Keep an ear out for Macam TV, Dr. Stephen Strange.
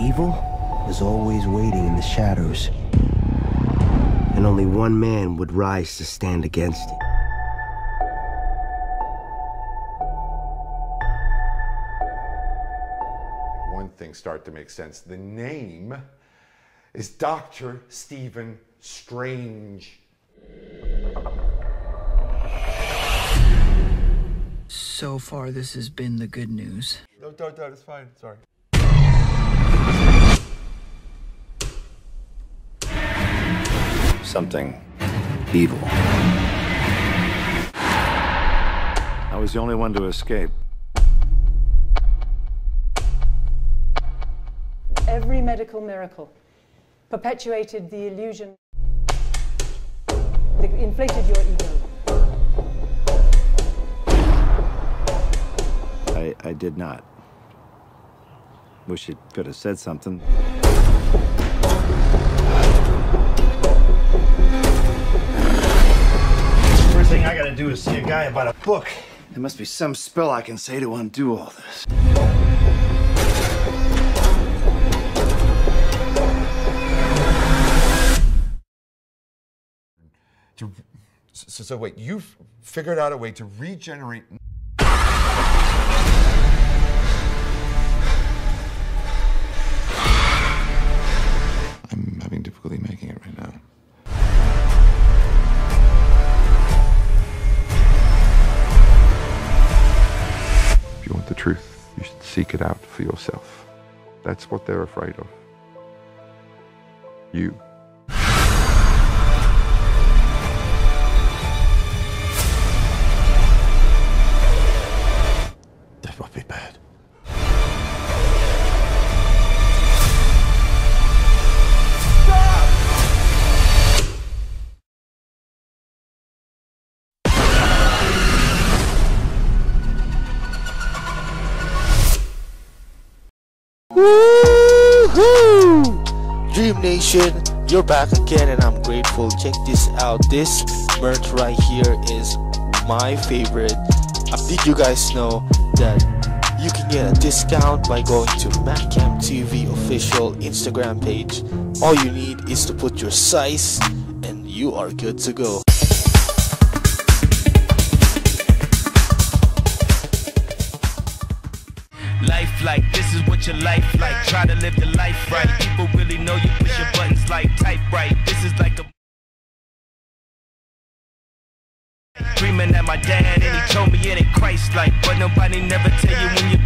Evil is always waiting in the shadows, and only one man would rise to stand against it. When things start to make sense, the name is Dr. Stephen Strange. So far, this has been the good news. No, don't, it's fine, sorry. Something evil. I was the only one to escape. Every medical miracle perpetuated the illusion. They inflated your ego. I did not. Wish it could have said something. First thing I gotta do is see a guy about a book. There must be some spell I can say to undo all this. So wait, you've figured out a way to regenerate... I'm having difficulty making it right now. If you want the truth, you should seek it out for yourself. That's what they're afraid of. You. Woohoo! Dream Nation, you're back again and I'm grateful. Check this out. This merch right here is my favorite. Did you guys know that you can get a discount by going to Macam TV official Instagram page? All you need is to put your size and you are good to go. Life like, this is what your life like. Try to live the life right. People really know you, push your buttons like type right. This is like a dreaming at my dad and he told me it ain't Christ like. But nobody never tell you when you